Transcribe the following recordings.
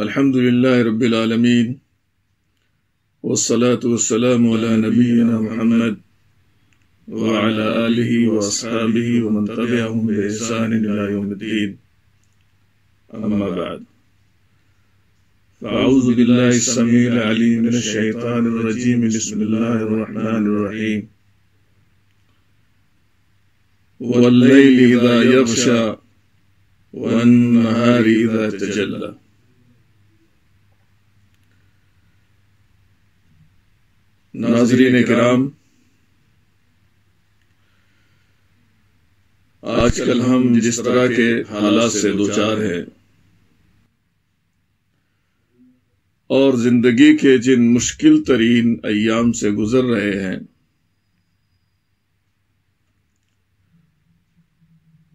الحمد لله رب العالمین والصلاة والسلام على نبینا محمد وعلى آلہ واصحابہ ومن تبعهم بإحسان الى یوم الدین اما بعد فاعوذ باللہ السمیع العلیم من الشیطان الرجیم بسم اللہ الرحمن الرحیم واللیل اذا یغشی والنهار اذا تجلی. ناظرین کرام، آج کل ہم جس طرح کے حالات سے دوچار ہیں اور زندگی کے جن مشکل ترین ایام سے گزر رہے ہیں،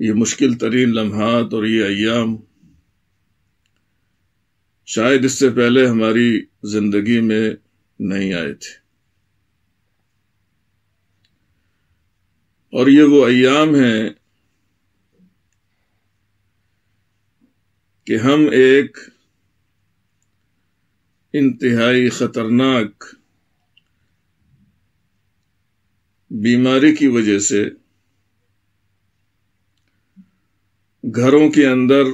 یہ مشکل ترین لمحات اور یہ ایام شاید اس سے پہلے ہماری زندگی میں نہیں آئے تھے، اور یہ وہ ایام ہیں کہ ہم ایک انتہائی خطرناک بیماری کی وجہ سے گھروں کے اندر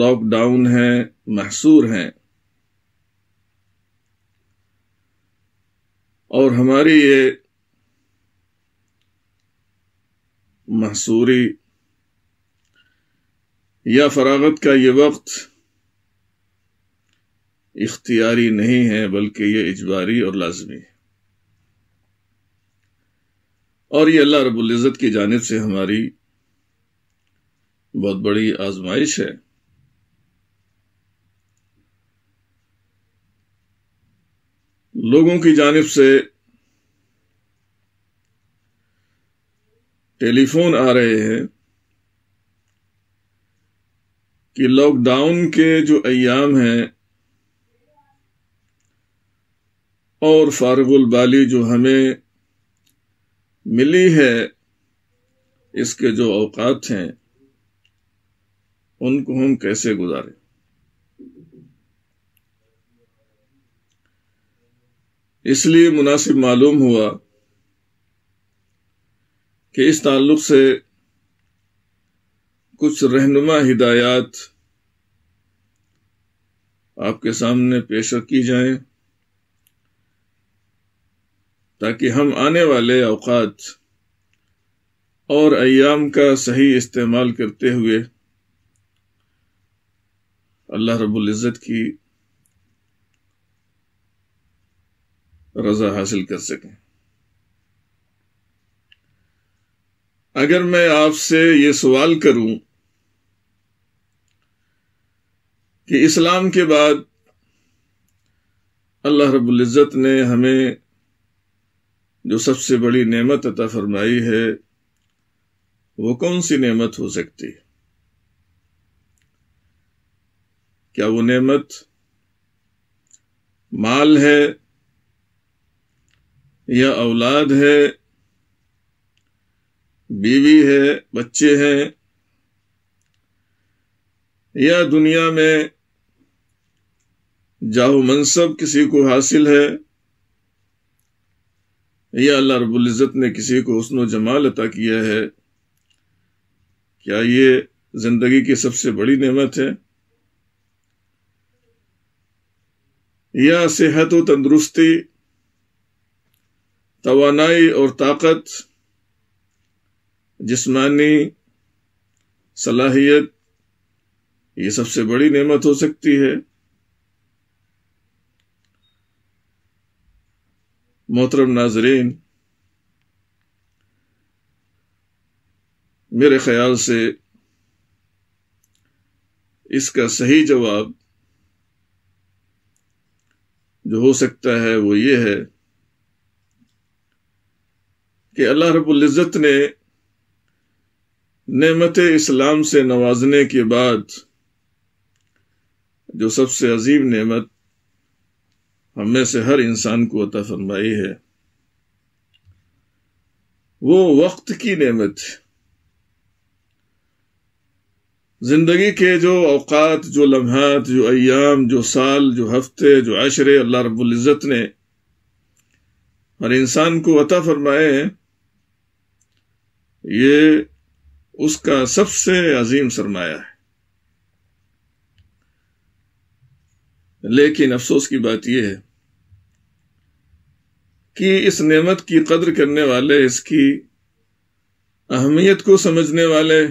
لاک ڈاؤن ہیں، محصور ہیں، اور ہماری یہ محصوری یا فراغت کا یہ وقت اختیاری نہیں ہے، بلکہ یہ اجباری اور لازمی ہے، اور یہ اللہ رب العزت کی جانب سے ہماری بہت بڑی آزمائش ہے۔ لوگوں کی جانب سے ٹیلی فون آ رہے ہیں کہ لاک ڈاؤن کے جو ایام ہیں اور فارغ البالی جو ہمیں ملی ہے، اس کے جو اوقات ہیں، ان کو ہم کیسے گزاریں؟ اس لیے مناسب معلوم ہوا کہ اس تعلق سے کچھ رہنما ہدایات آپ کے سامنے پیش کی جائیں، تاکہ ہم آنے والے اوقات اور ایام کا صحیح استعمال کرتے ہوئے اللہ رب العزت کی رضا حاصل کر سکیں۔ اگر میں آپ سے یہ سوال کروں کہ اسلام کے بعد اللہ رب العزت نے ہمیں جو سب سے بڑی نعمت عطا فرمائی ہے وہ کون سی نعمت ہو سکتی ہے؟ کیا وہ نعمت مال ہے، یا اولاد ہے، بیوی ہے، بچے ہیں، یا دنیا میں جاہ و منصب کسی کو حاصل ہے، یا اللہ رب العزت نے کسی کو حسن و جمال عطا کیا ہے؟ کیا یہ زندگی کی سب سے بڑی نعمت ہے؟ یا صحت و تندرستی، توانائی اور طاقت، جسمانی صلاحیت، یہ سب سے بڑی نعمت ہو سکتی ہے؟ محترم ناظرین، میرے خیال سے اس کا صحیح جواب جو ہو سکتا ہے وہ یہ ہے کہ اللہ رب العزت نے نعمت اسلام سے نوازنے کے بعد جو سب سے عظیم نعمت ہم میں سے ہر انسان کو عطا فرمائی ہے وہ وقت کی نعمت، زندگی کے جو اوقات، جو لمحات، جو ایام، جو سال، جو ہفتے، جو عشرے اللہ رب العزت نے ہر انسان کو عطا فرمائے ہیں، یہ اس کا سب سے عظیم سرمایہ ہے۔ لیکن افسوس کی بات یہ ہے کہ اس نعمت کی قدر کرنے والے، اس کی اہمیت کو سمجھنے والے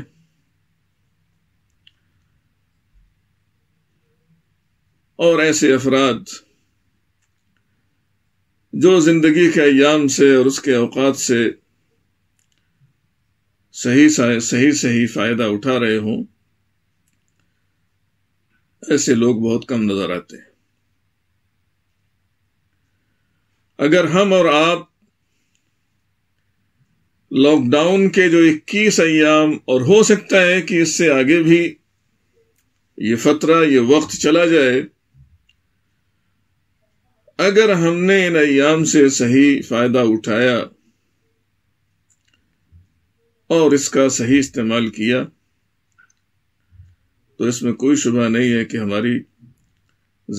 اور ایسے افراد جو زندگی کے ایام سے اور اس کے اوقات سے صحیح فائدہ اٹھا رہے ہوں، ایسے لوگ بہت کم نظر آتے ہیں۔ اگر ہم اور آپ لاک ڈاؤن کے جو 21 ایام، اور ہو سکتا ہے کہ اس سے آگے بھی یہ فترہ، یہ وقت چلا جائے، اگر ہم نے ان ایام سے صحیح فائدہ اٹھایا اور اس کا صحیح استعمال کیا تو اس میں کوئی شبہ نہیں ہے کہ ہماری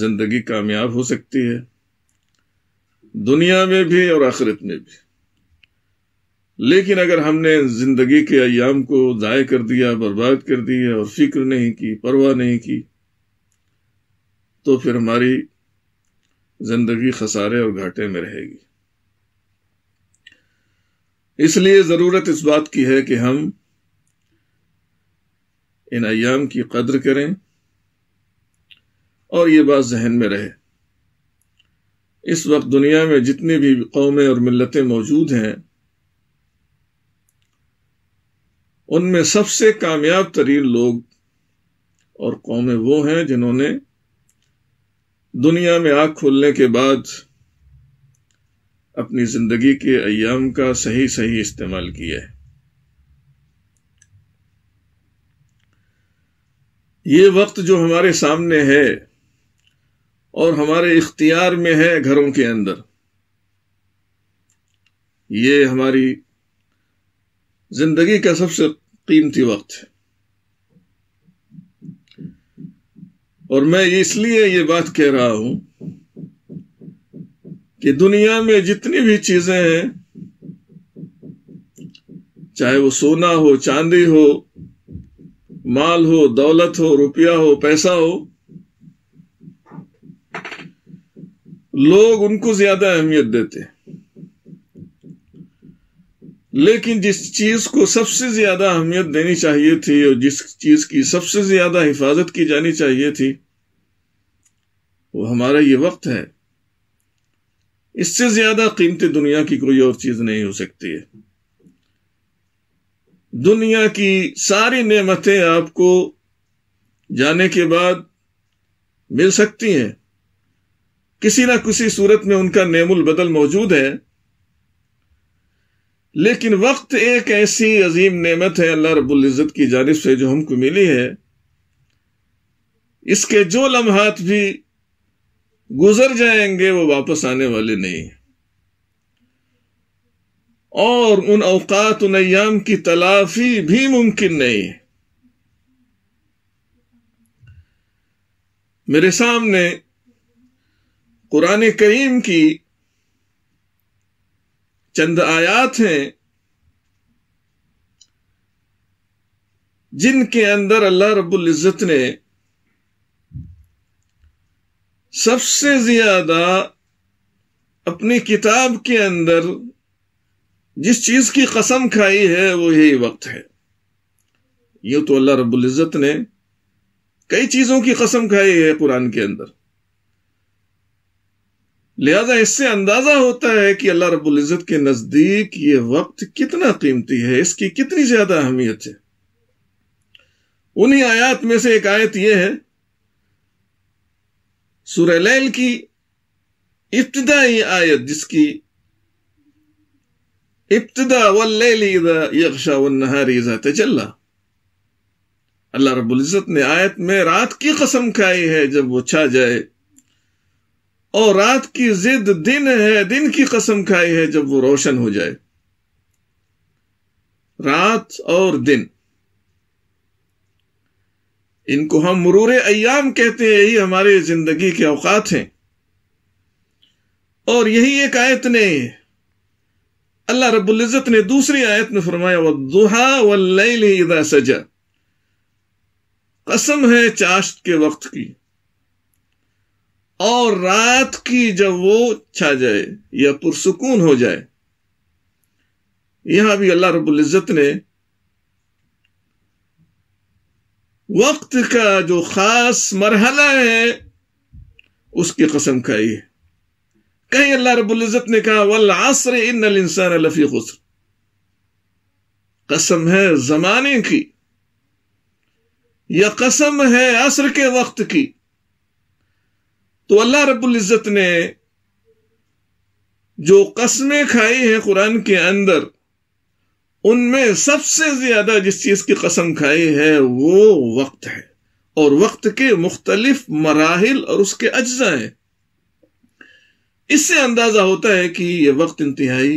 زندگی کامیاب ہو سکتی ہے، دنیا میں بھی اور آخرت میں بھی۔ لیکن اگر ہم نے زندگی کے ایام کو ضائع کر دیا، برباد کر دیا اور فکر نہیں کی، پرواہ نہیں کی، تو پھر ہماری زندگی خسارے اور گھاٹے میں رہے گی۔ اس لیے ضرورت اس بات کی ہے کہ ہم ان ایام کی قدر کریں اور یہ بات ذہن میں رہے، اس وقت دنیا میں جتنی بھی قومیں اور ملتیں موجود ہیں، ان میں سب سے کامیاب ترین لوگ اور قومیں وہ ہیں جنہوں نے دنیا میں آنکھ کھولنے کے بعد اپنی زندگی کے ایام کا صحیح استعمال کیا ہے۔ یہ وقت جو ہمارے سامنے ہے اور ہمارے اختیار میں ہے، گھروں کے اندر، یہ ہماری زندگی کا سب سے قیمتی وقت ہے۔ اور میں اس لیے یہ بات کہہ رہا ہوں کہ دنیا میں جتنی بھی چیزیں ہیں، چاہے وہ سونا ہو، چاندی ہو، مال ہو، دولت ہو، روپیہ ہو، پیسہ ہو، لوگ ان کو زیادہ اہمیت دیتے ہیں۔ لیکن جس چیز کو سب سے زیادہ اہمیت دینی چاہیے تھی اور جس چیز کی سب سے زیادہ حفاظت کی جانی چاہیے تھی، وہ ہمارا یہ وقت ہے۔ اس سے زیادہ قیمتی دنیا کی کوئی اور چیز نہیں ہو سکتی ہے۔ دنیا کی ساری نعمتیں آپ کو جانے کے بعد مل سکتی ہیں، کسی نہ کسی صورت میں ان کا نعم البدل موجود ہے، لیکن وقت ایک ایسی عظیم نعمت ہے اللہ رب العزت کی جانب سے جو ہم کو ملی ہے۔ اس کے جو لمحات بھی گزر جائیں گے وہ واپس آنے والے نہیں، اور ان اوقات، ان ایام کی تلافی بھی ممکن نہیں۔ میرے سامنے قرآن کریم کی چند آیات ہیں جن کے اندر اللہ رب العزت نے سب سے زیادہ اپنی کتاب کے اندر جس چیز کی قسم کھائی ہے وہ یہی وقت ہے۔ یوں تو اللہ رب العزت نے کئی چیزوں کی قسم کھائی ہے قرآن کے اندر، لہذا اس سے اندازہ ہوتا ہے کہ اللہ رب العزت کے نزدیک یہ وقت کتنا قیمتی ہے، اس کی کتنی زیادہ اہمیت ہے۔ انہی آیات میں سے ایک آیت یہ ہے، سورہ لیل کی ابتدائی آیت، جس کی ابتدا واللیل اذا یغشا والنہار اذا تجلی۔ اللہ رب العزت نے آیت میں رات کی قسم کھائی ہے جب وہ چھا جائے، اور رات کی ضد دن ہے، دن کی قسم کھائی ہے جب وہ روشن ہو جائے۔ رات اور دن، ان کو ہم مرور ایام کہتے ہیں، یہی ہمارے زندگی کے اوقات ہیں. اور یہی ایک آیت نے اللہ رب العزت نے دوسری آیت میں فرمایا وَالضُّحَى وَاللَّيْلِ إِذَا سَجَى، قسم ہے چاشت کے وقت کی اور رات کی جب وہ چھا جائے یا پرسکون ہو جائے. یہاں بھی اللہ رب العزت نے وقت کا جو خاص مرحلہ ہے اس کی قسم کھائی ہے. کہیں اللہ رب العزت نے کہا وَالْعَصْرِ إِنَّ الْإِنسَانَ لَفِي خُسْرٍ، قسم ہے زمانے کی، یا قسم ہے عصر کے وقت کی. تو اللہ رب العزت نے جو قسمیں کھائی ہیں قرآن کے اندر، ان میں سب سے زیادہ جس چیز کی قسم کھائی ہے وہ وقت ہے، اور وقت کے مختلف مراحل اور اس کے اجزاء ہیں. اس سے اندازہ ہوتا ہے کہ یہ وقت انتہائی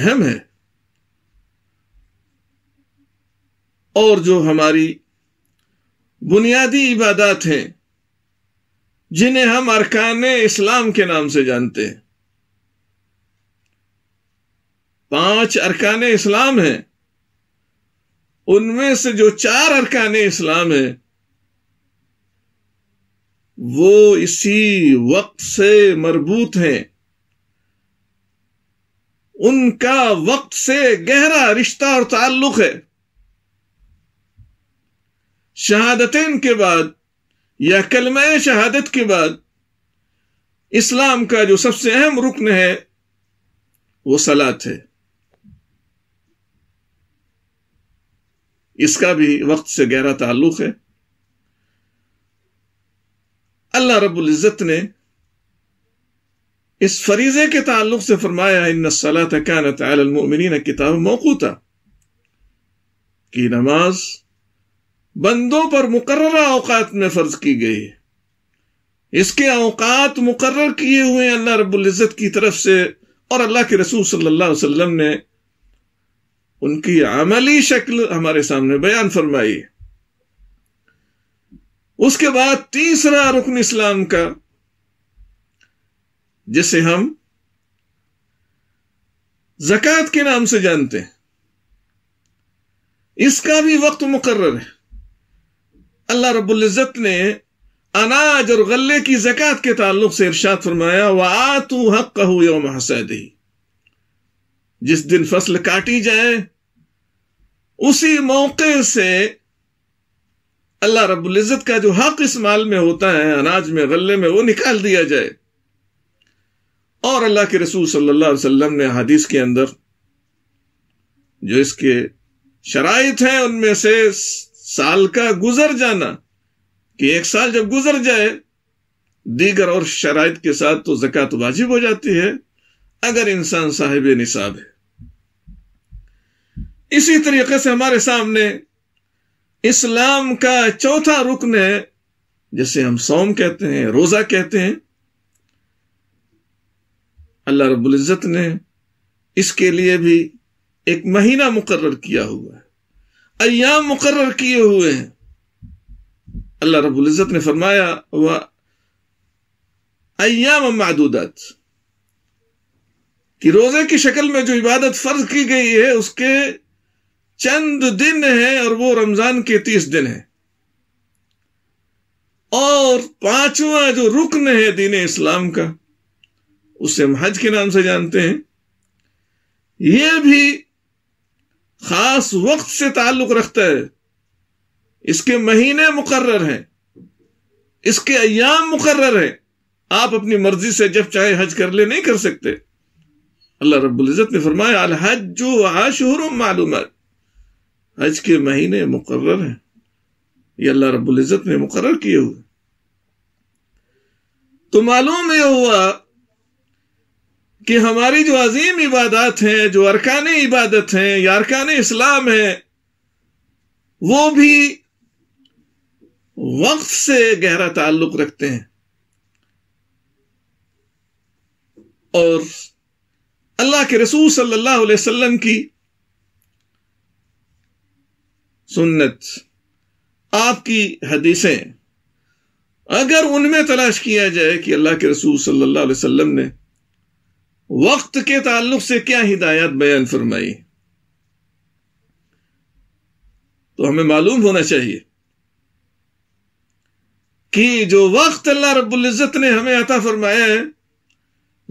اہم ہے اور جو ہماری بنیادی عبادات ہیں جنہیں ہم ارکان اسلام کے نام سے جانتے ہیں. 5 ارکان اسلام ہیں، ان میں سے جو 4 ارکان اسلام ہیں وہ اسی وقت سے مربوط ہیں، ان کا وقت سے گہرا رشتہ اور تعلق ہے. شہادتین کے بعد یا کلمہ شہادت کے بعد اسلام کا جو سب سے اہم رکن ہے وہ صلاۃ ہے، اس کا بھی وقت سے گہرا تعلق ہے. اللہ رب العزت نے اس فریضے کے تعلق سے فرمایا ان الصلاۃ کانت علی المؤمنین کتابا موقوتا، کہ نماز بندوں پر مقررہ اوقات میں فرض کی گئی ہے. اس کے اوقات مقرر کیے ہوئے اللہ رب العزت کی طرف سے، اور اللہ کے رسول صلی اللہ علیہ وسلم نے ان کی عملی شکل ہمارے سامنے بیان فرمائی. اس کے بعد تیسرا رکن اسلام کا، جسے ہم زکوٰۃ کے نام سے جانتے ہیں، اس کا بھی وقت مقرر ہے. اللہ رب العزت نے اناج اور غلے کی زکوٰۃ کے تعلق سے ارشاد فرمایا وَآتُوا حَقَّهُ يَوْمَ حَصَادِهِ، جس دن فصل کاٹی جائے اسی موقع سے اللہ رب العزت کا جو حق اس مال میں ہوتا ہے، اناج میں غلے میں، وہ نکال دیا جائے. اور اللہ کے رسول صلی اللہ علیہ وسلم نے حدیث کے اندر جو اس کے شرائط ہیں ان میں سے سال کا گزر جانا، کہ ایک سال جب گزر جائے دیگر اور شرائط کے ساتھ تو زکوٰۃ واجب ہو جاتی ہے اگر انسان صاحب نصاب ہے. اسی طریقے سے ہمارے سامنے اسلام کا چوتھا رکن ہے، جسے ہم صوم کہتے ہیں، روزہ کہتے ہیں. اللہ رب العزت نے اس کے لیے بھی ایک مہینہ مقرر کیا ہوا ہے، ایام مقرر کیے ہوئے ہیں. اللہ رب العزت نے فرمایا ایام معدودات، کہ روزے کی شکل میں جو عبادت فرض کی گئی ہے اس کے چند دن ہیں، اور وہ رمضان کے 30 دن ہیں. اور 5واں جو رکن ہے دین اسلام کا، اسے ہم حج کے نام سے جانتے ہیں، یہ بھی خاص وقت سے تعلق رکھتا ہے. اس کے مہینے مقرر ہیں، اس کے ایام مقرر ہیں، آپ اپنی مرضی سے جب چاہے حج کر لے، نہیں کر سکتے. اللہ رب العزت نے فرمایا الحج واشہر معلومات، حج کے مہینے مقرر ہیں، یہ اللہ رب العزت نے مقرر کیے ہوئے. تو معلوم یہ ہوا کہ ہماری جو عظیم عبادات ہیں، جو ارکان عبادت ہیں یا ارکان اسلام ہیں، وہ بھی وقت سے گہرا تعلق رکھتے ہیں. اور اللہ کے رسول صلی اللہ علیہ وسلم کی سنت آپ کی حدیثیں اگر ان میں تلاش کیا جائے کہ اللہ کے رسول صلی اللہ علیہ وسلم نے وقت کے تعلق سے کیا ہدایات بیان فرمائی تو ہمیں معلوم ہونا چاہیے کہ جو وقت اللہ رب العزت نے ہمیں عطا فرمایا ہے،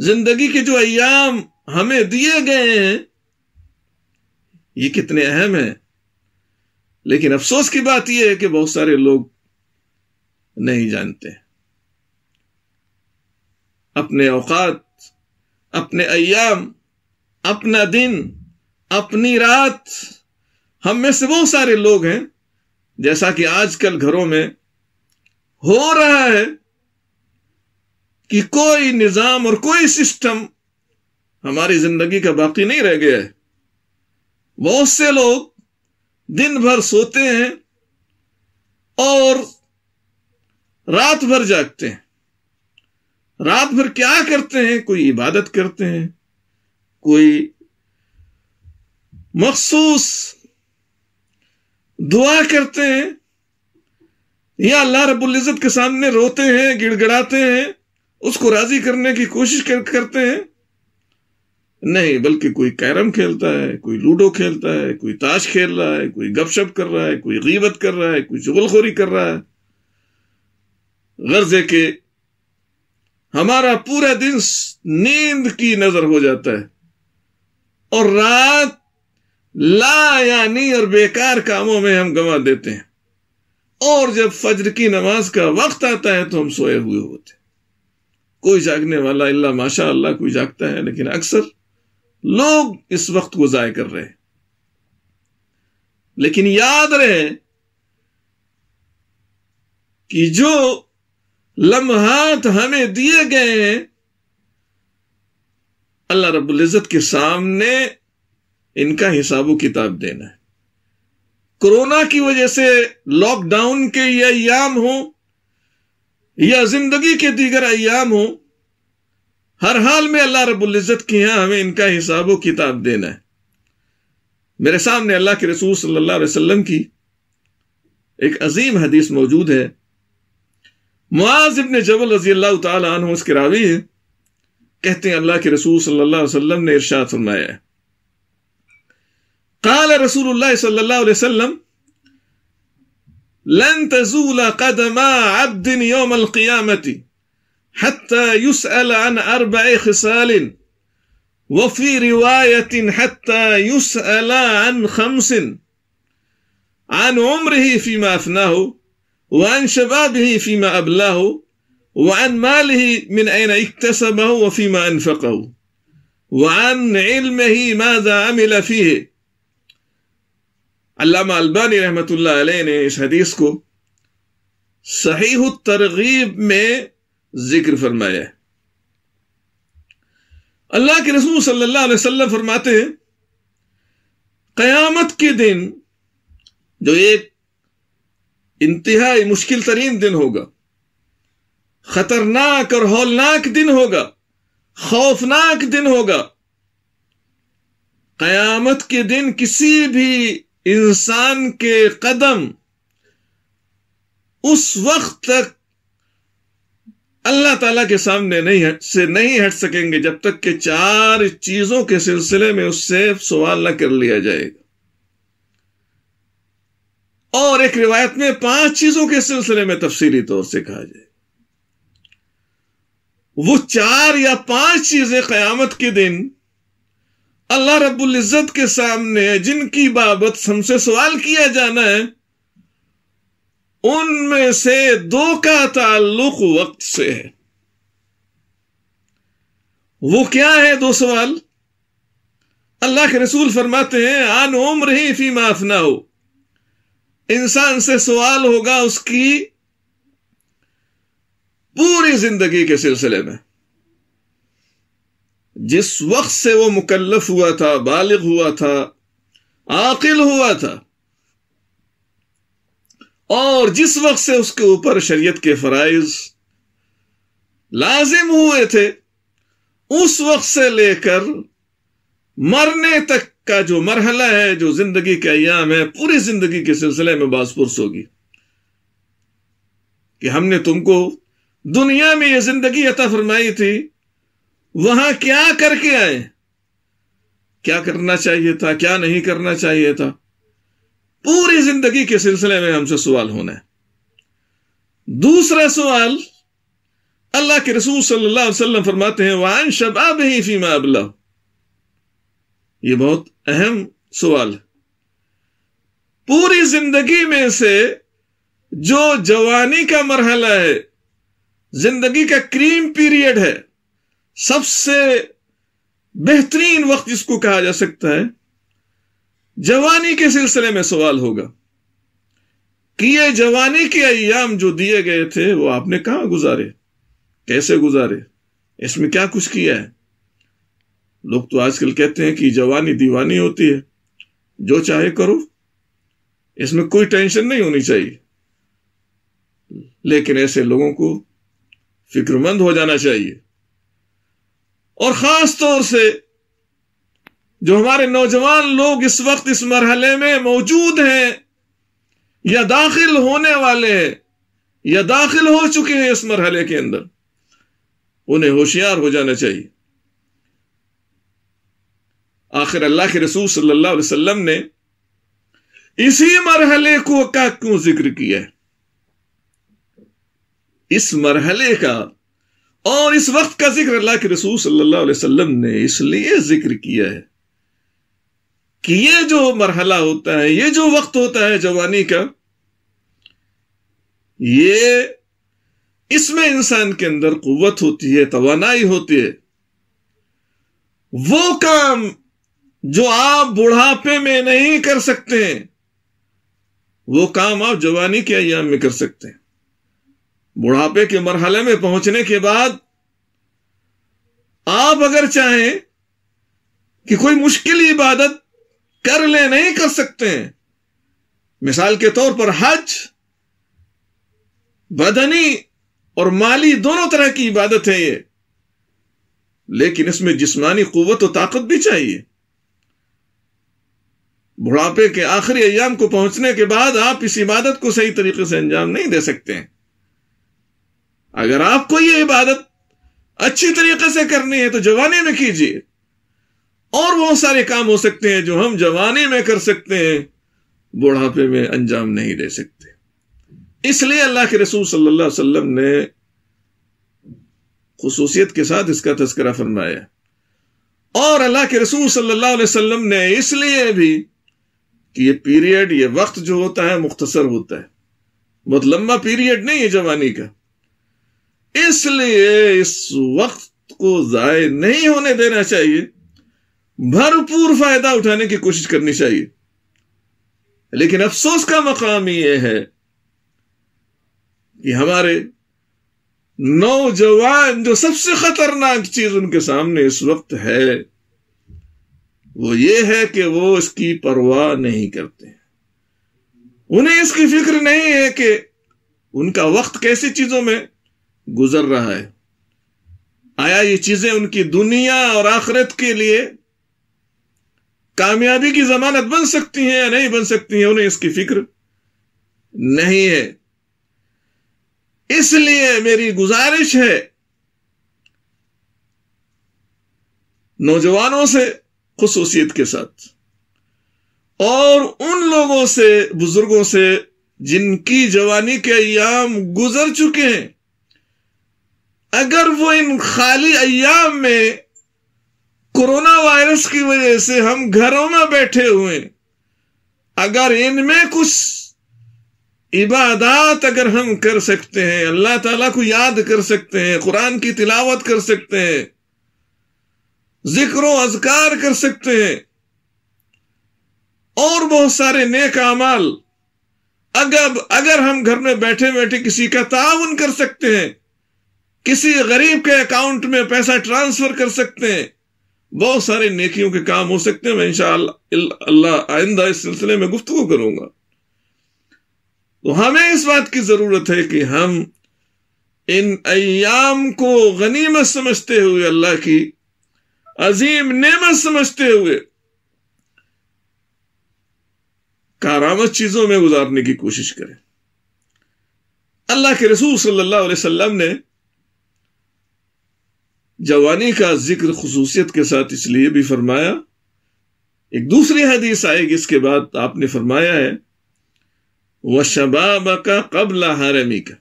زندگی کے جو ایام ہمیں دیے گئے ہیں یہ کتنے اہم ہیں، لیکن افسوس کی بات یہ ہے کہ بہت سارے لوگ نہیں جانتے، اپنے اوقات، اپنے ایام، اپنا دن، اپنی رات. ہم میں سے بہت سارے لوگ ہیں، جیسا کہ آج کل گھروں میں ہو رہا ہے کہ کوئی نظام اور کوئی سسٹم ہماری زندگی کا باقی نہیں رہ گیا ہے. بہت سے لوگ دن بھر سوتے ہیں اور رات بھر جاگتے ہیں. رات بھر کیا کرتے ہیں؟ کوئی عبادت کرتے ہیں، کوئی مخصوص دعا کرتے ہیں، یا اللہ رب العزت کے سامنے روتے ہیں، گڑ گڑاتے ہیں، اس کو راضی کرنے کی کوشش کرتے ہیں. نہیں، بلکہ کوئی کیرم کھیلتا ہے، کوئی لوڈو کھیلتا ہے، کوئی تاش کھیل رہا ہے، کوئی گپ شپ کر رہا ہے، کوئی غیبت کر رہا ہے، کوئی چغل خوری کر رہا ہے. غرض ہے کہ ہمارا پورا دن نیند کی نظر ہو جاتا ہے اور رات لا یعنی اور بیکار کاموں میں ہم گنوا دیتے ہیں، اور جب فجر کی نماز کا وقت آتا ہے تو ہم سوئے ہوئے ہوتے ہیں. کوئی جاگنے والا اللہ ماشاء اللہ کوئی جاگتا ہے، لیکن اکثر لوگ اس وقت کو ضائع کر رہے ہیں. لیکن یاد رہے کہ جو لمحات ہمیں دیے گئے ہیں اللہ رب العزت کے سامنے ان کا حساب و کتاب دینا ہے. کورونا کی وجہ سے لاک ڈاؤن کے یہ ایام ہوں یا زندگی کے دیگر ایام ہوں، ہر حال میں اللہ رب العزت کے یہاں ہمیں ان کا حساب و کتاب دینا ہے. میرے سامنے اللہ کے رسول صلی اللہ علیہ وسلم کی ایک عظیم حدیث موجود ہے. معاذ بن جبل رضی اللہ تعالی عنہ اس کے راوی ہے، کہتے ہیں اللہ کے رسول صلی اللہ علیہ وسلم نے ارشاد فرمایا ہے، قال رسول اللہ صلی اللہ علیہ وسلم لن تزول قدما عبد يوم القيامة حتى يسأل عن أربع خصال وفي رواية حتى يسأل عن خمس، عن عمره فيما أفناه وعن شبابه فيما أبلاه وعن ماله من أين اكتسبه وفيما أنفقه وعن علمه ماذا عمل فيه. علامہ البانی رحمۃ اللہ علیہ نے اس حدیث کو صحیح الترغیب میں ذکر فرمایا ہے. اللہ کے رسول صلی اللہ علیہ وسلم فرماتے ہیں قیامت کے دن، جو ایک انتہائی مشکل ترین دن ہوگا، خطرناک اور ہولناک دن ہوگا، خوفناک دن ہوگا، قیامت کے دن کسی بھی انسان کے قدم اس وقت تک اللہ تعالی کے سامنے نہیں ہٹ سکیں گے جب تک کہ چار چیزوں کے سلسلے میں اس سے سوال نہ کر لیا جائے گا، اور ایک روایت میں 5 چیزوں کے سلسلے میں تفصیلی طور سے کہا جائے. وہ 4 یا 5 چیزیں قیامت کے دن اللہ رب العزت کے سامنے جن کی بابت ہم سے سوال کیا جانا ہے، ان میں سے 2 کا تعلق وقت سے ہے. وہ کیا ہے 2 سوال؟ اللہ کے رسول فرماتے ہیں عن عمرہ فیما افناہ، انسان سے سوال ہوگا اس کی پوری زندگی کے سلسلے میں، جس وقت سے وہ مکلف ہوا تھا، بالغ ہوا تھا، عاقل ہوا تھا، اور جس وقت سے اس کے اوپر شریعت کے فرائض لازم ہوئے تھے، اس وقت سے لے کر مرنے تک کا جو مرحلہ ہے، جو زندگی کے ایام ہے، پوری زندگی کے سلسلے میں باز پرس ہوگی. کہ ہم نے تم کو دنیا میں یہ زندگی عطا فرمائی تھی، وہاں کیا کر کے آئے، کیا کرنا چاہیے تھا، کیا نہیں کرنا چاہیے تھا، پوری زندگی کے سلسلے میں ہم سے سوال ہونا ہے۔ دوسرا سوال، اللہ کے رسول صلی اللہ علیہ وسلم فرماتے ہیں وَعَنْ شَبَابِهِ فِي مَا أَبْلَغَ، یہ بہت اہم سوال ہے۔ پوری زندگی میں سے جو جوانی کا مرحلہ ہے، زندگی کا کریم پیریڈ ہے، سب سے بہترین وقت جس کو کہا جا سکتا ہے، جوانی کے سلسلے میں سوال ہوگا کہ یہ جوانی کے ایام جو دیے گئے تھے وہ آپ نے کہاں گزارے، کیسے گزارے، اس میں کیا کچھ کیا ہے۔ لوگ تو آج کل کہتے ہیں کہ جوانی دیوانی ہوتی ہے، جو چاہے کرو، اس میں کوئی ٹینشن نہیں ہونی چاہیے، لیکن ایسے لوگوں کو فکر مند ہو جانا چاہیے، اور خاص طور سے جو ہمارے نوجوان لوگ اس وقت اس مرحلے میں موجود ہیں یا داخل ہونے والے ہیں یا داخل ہو چکے ہیں اس مرحلے کے اندر، انہیں ہوشیار ہو جانا چاہیے۔ آخر اللہ کے رسول صلی اللہ علیہ وسلم نے اسی مرحلے کو کا کیوں ذکر کیا ہے، اس مرحلے کا اور اس وقت کا ذکر اللہ کے رسول صلی اللہ علیہ وسلم نے اس لیے ذکر کیا ہے کہ یہ جو مرحلہ ہوتا ہے، یہ جو وقت ہوتا ہے جوانی کا، یہ اس میں انسان کے اندر قوت ہوتی ہے، توانائی ہوتی ہے۔ وہ کام جو آپ بڑھاپے میں نہیں کر سکتے ہیں، وہ کام آپ جوانی کے ایام میں کر سکتے ہیں۔ بڑھاپے کے مرحلے میں پہنچنے کے بعد آپ اگر چاہیں کہ کوئی مشکل عبادت کر لیں، نہیں کر سکتے ہیں۔ مثال کے طور پر حج بدنی اور مالی دونوں طرح کی عبادت ہے یہ، لیکن اس میں جسمانی قوت و طاقت بھی چاہیے۔ بڑھاپے کے آخری ایام کو پہنچنے کے بعد آپ اس عبادت کو صحیح طریقے سے انجام نہیں دے سکتے ہیں۔ اگر آپ کو یہ عبادت اچھی طریقے سے کرنی ہے تو جوانی میں کیجیے، اور وہ سارے کام ہو سکتے ہیں جو ہم جوانی میں کر سکتے ہیں، بڑھاپے میں انجام نہیں دے سکتے۔ اس لیے اللہ کے رسول صلی اللہ علیہ وسلم نے خصوصیت کے ساتھ اس کا تذکرہ فرمایا، اور اللہ کے رسول صلی اللہ علیہ وسلم نے اس لیے بھی کہ یہ پیریڈ، یہ وقت جو ہوتا ہے مختصر ہوتا ہے، بہت لمبا پیریڈ نہیں ہے جوانی کا، اس لیے اس وقت کو ضائع نہیں ہونے دینا چاہیے، بھرپور فائدہ اٹھانے کی کوشش کرنی چاہیے۔ لیکن افسوس کا مقام یہ ہے کہ ہمارے نوجوان جو سب سے خطرناک چیز ان کے سامنے اس وقت ہے، وہ یہ ہے کہ وہ اس کی پرواہ نہیں کرتے، انہیں اس کی فکر نہیں ہے کہ ان کا وقت کیسی چیزوں میں گزر رہا ہے۔ آیا یہ چیزیں ان کی دنیا اور آخرت کے لیے کامیابی کی ضمانت بن سکتی ہیں یا نہیں بن سکتی ہیں، انہیں اس کی فکر نہیں ہے۔ اس لیے میری گزارش ہے نوجوانوں سے خصوصیت کے ساتھ، اور ان لوگوں سے، بزرگوں سے جن کی جوانی کے ایام گزر چکے ہیں، اگر وہ ان خالی ایام میں کورونا وائرس کی وجہ سے ہم گھروں میں بیٹھے ہوئے، اگر ان میں کچھ عبادات اگر ہم کر سکتے ہیں، اللہ تعالیٰ کو یاد کر سکتے ہیں، قرآن کی تلاوت کر سکتے ہیں، ذکر و اذکار کر سکتے ہیں، اور بہت سارے نیک اعمال اگر ہم گھر میں بیٹھے بیٹھے کسی کا تعاون کر سکتے ہیں، کسی غریب کے اکاؤنٹ میں پیسہ ٹرانسفر کر سکتے ہیں، بہت سارے نیکیوں کے کام ہو سکتے ہیں۔ میں انشاءاللہ آئندہ اس سلسلے میں گفتگو کروں گا۔ تو ہمیں اس بات کی ضرورت ہے کہ ہم ان ایام کو غنیمت سمجھتے ہوئے، اللہ کی عظیم نعمت سمجھتے ہوئے، کارآمد چیزوں میں گزارنے کی کوشش کریں۔ اللہ کے رسول صلی اللہ علیہ وسلم نے جوانی کا ذکر خصوصیت کے ساتھ اس لیے بھی فرمایا. ایک دوسری حدیث آئے گی اس کے بعد. آپ نے فرمایا ہے وَشَبَابَكَ قَبْلَ حَرَمِكَ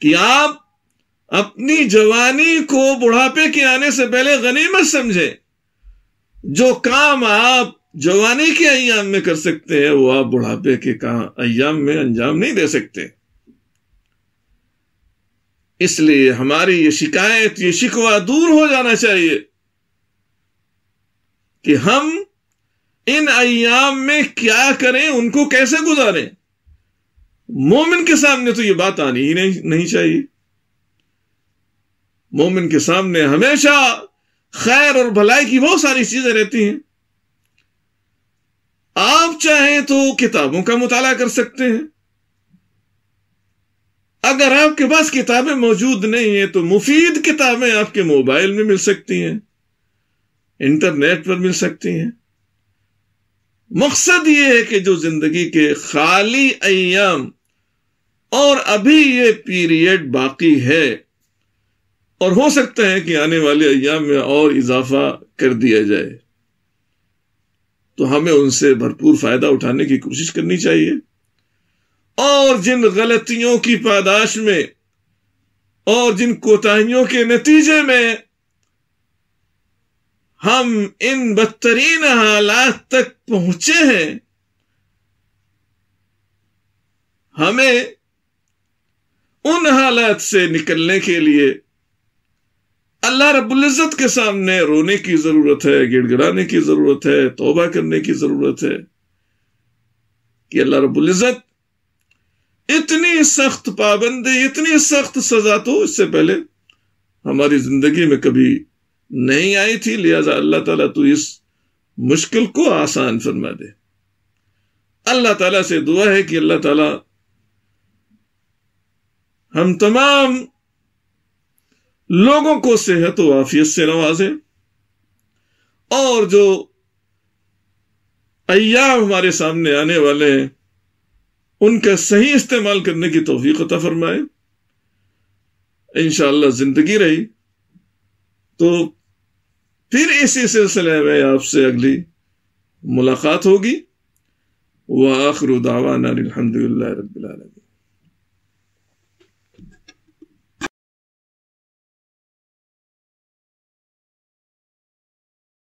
کہ آپ اپنی جوانی کو بڑھاپے کے آنے سے پہلے غنیمت سمجھیں. جو کام آپ جوانی کے ایام میں کر سکتے ہیں وہ آپ بڑھاپے کے ایام میں انجام نہیں دے سکتے. اس لیے ہماری یہ شکایت، یہ شکوہ دور ہو جانا چاہیے کہ ہم ان ایام میں کیا کریں، ان کو کیسے گزاریں. مومن کے سامنے تو یہ بات آنی ہی نہیں چاہیے. مومن کے سامنے ہمیشہ خیر اور بھلائی کی بہت ساری چیزیں رہتی ہیں. آپ چاہیں تو کتابوں کا مطالعہ کر سکتے ہیں. اگر آپ کے پاس کتابیں موجود نہیں ہیں تو مفید کتابیں آپ کے موبائل میں مل سکتی ہیں، انٹرنیٹ پر مل سکتی ہیں. مقصد یہ ہے کہ جو زندگی کے خالی ایام اور ابھی یہ پیریڈ باقی ہے، اور ہو سکتا ہے کہ آنے والے ایام میں اور اضافہ کر دیا جائے، تو ہمیں ان سے بھرپور فائدہ اٹھانے کی کوشش کرنی چاہیے. اور جن غلطیوں کی پاداش میں اور جن کوتاہیوں کے نتیجے میں ہم ان بدترین حالات تک پہنچے ہیں، ہمیں ان حالات سے نکلنے کے لیے اللہ رب العزت کے سامنے رونے کی ضرورت ہے، گڑ گڑانے کی ضرورت ہے، توبہ کرنے کی ضرورت ہے کہ اللہ رب العزت اتنی سخت پابندی، اتنی سخت سزا تو اس سے پہلے ہماری زندگی میں کبھی نہیں آئی تھی، لہذا اللہ تعالیٰ تو اس مشکل کو آسان فرما دے. اللہ تعالیٰ سے دعا ہے کہ اللہ تعالیٰ ہم تمام لوگوں کو صحت و عافیت سے نوازے، اور جو ایام ہمارے سامنے آنے والے ہیں ان کا صحیح استعمال کرنے کی توفیق عطا فرمائے. انشاءاللہ زندگی رہی تو پھر اسی سلسلے میں آپ سے اگلی ملاقات ہوگی. وآخر دعوانا الحمدللہ رب العالمین.